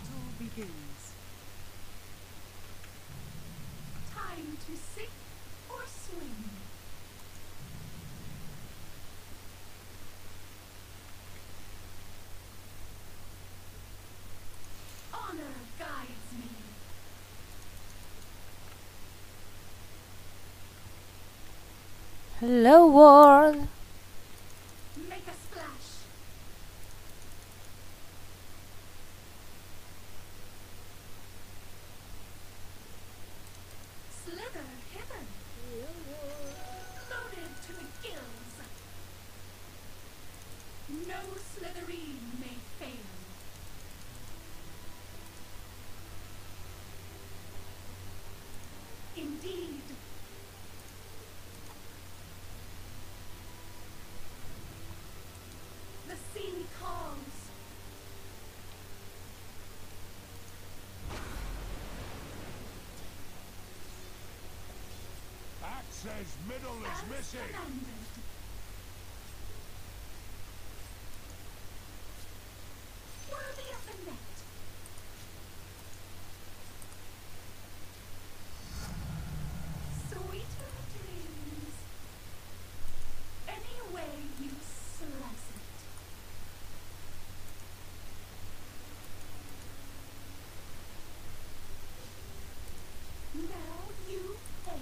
battle begins. Time to sink or swim. Honor guides me. Hello, world. Says middle is missing. Worthy of the net. Sweeter dreams. Any way you slice it. Now you pay.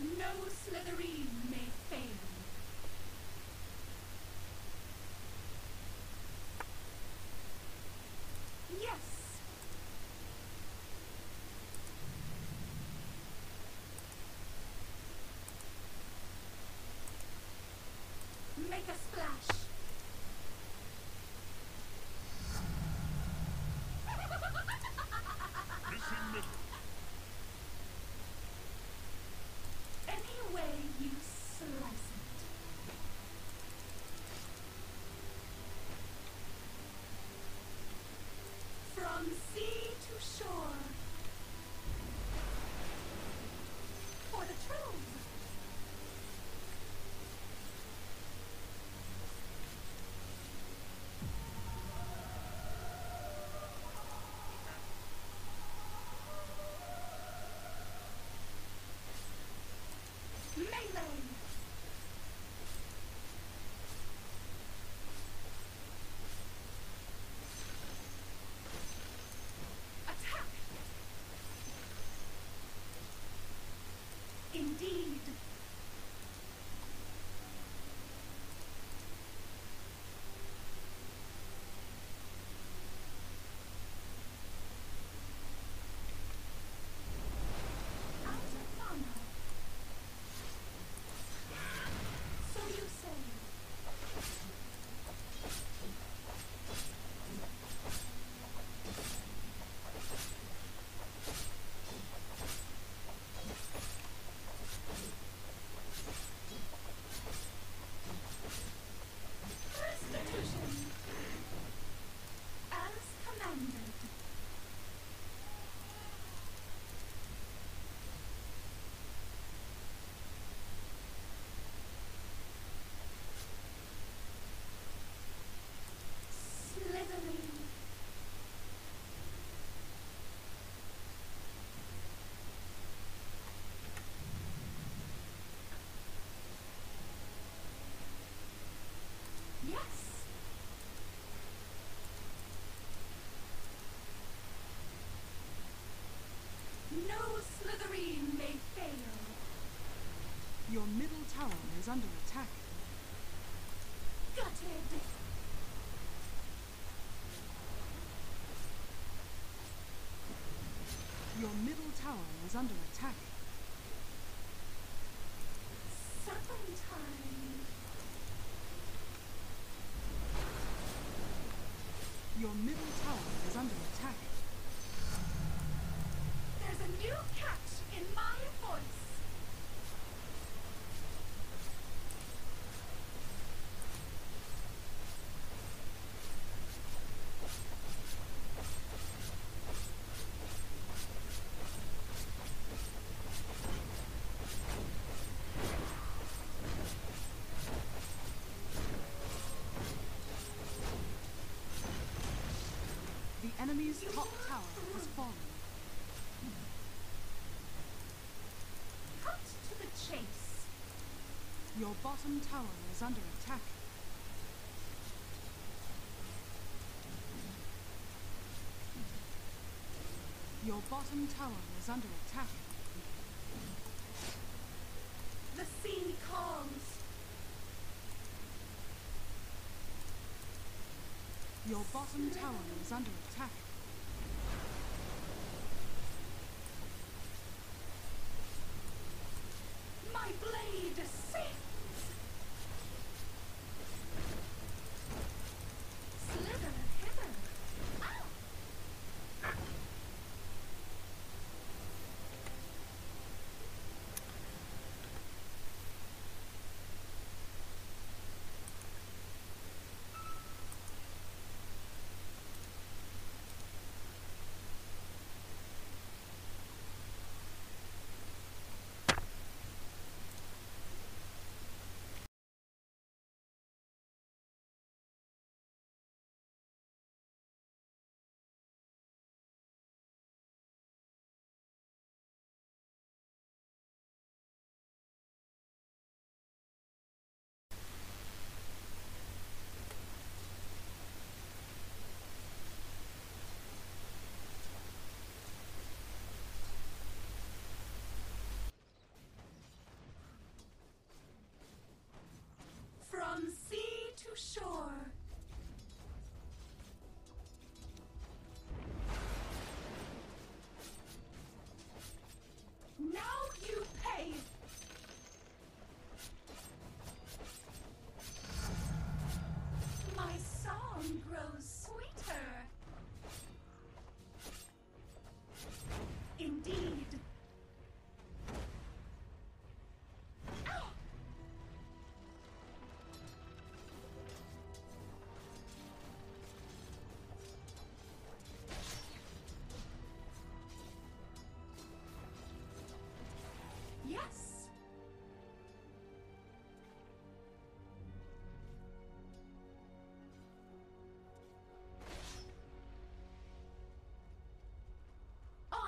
No Slytherin may fail. Yes. Make a splash. Indeed. No Slytherin may fail. Your middle tower is under attack. Gutted. Your middle tower is under attack. Serpentine time. Your middle tower is under attack. There's a new catch in my voice. The enemy's top tower has fallen. Your bottom tower is under attack. Your bottom tower is under attack. The sea calms. Your bottom tower is under attack. My blade sings! Slither hither! Ow!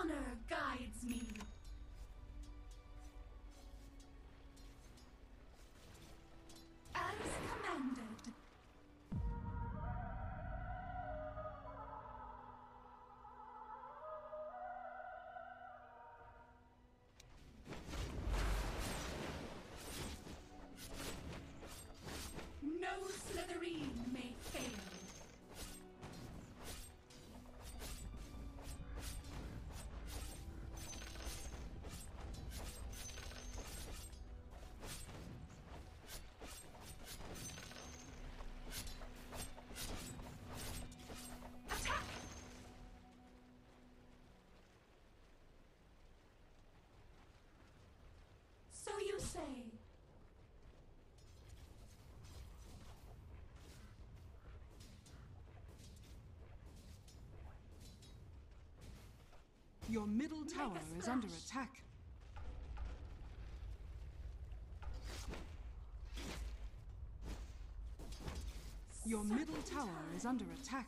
Honor guides me. As commanded. No Slytherin may fail. Say. Your middle tower is under attack. Your middle tower is under attack.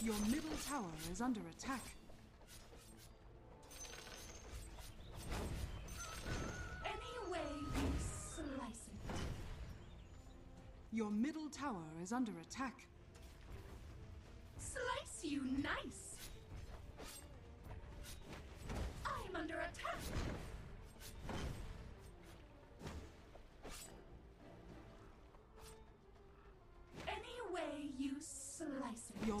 Your middle tower is under attack. Any way you slice it. Your middle tower is under attack. Slice you nice. I'm under attack. Any way you slice it. Your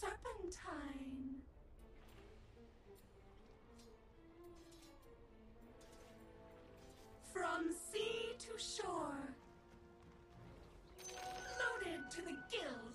Serpentine. From sea to shore. Loaded to the gills.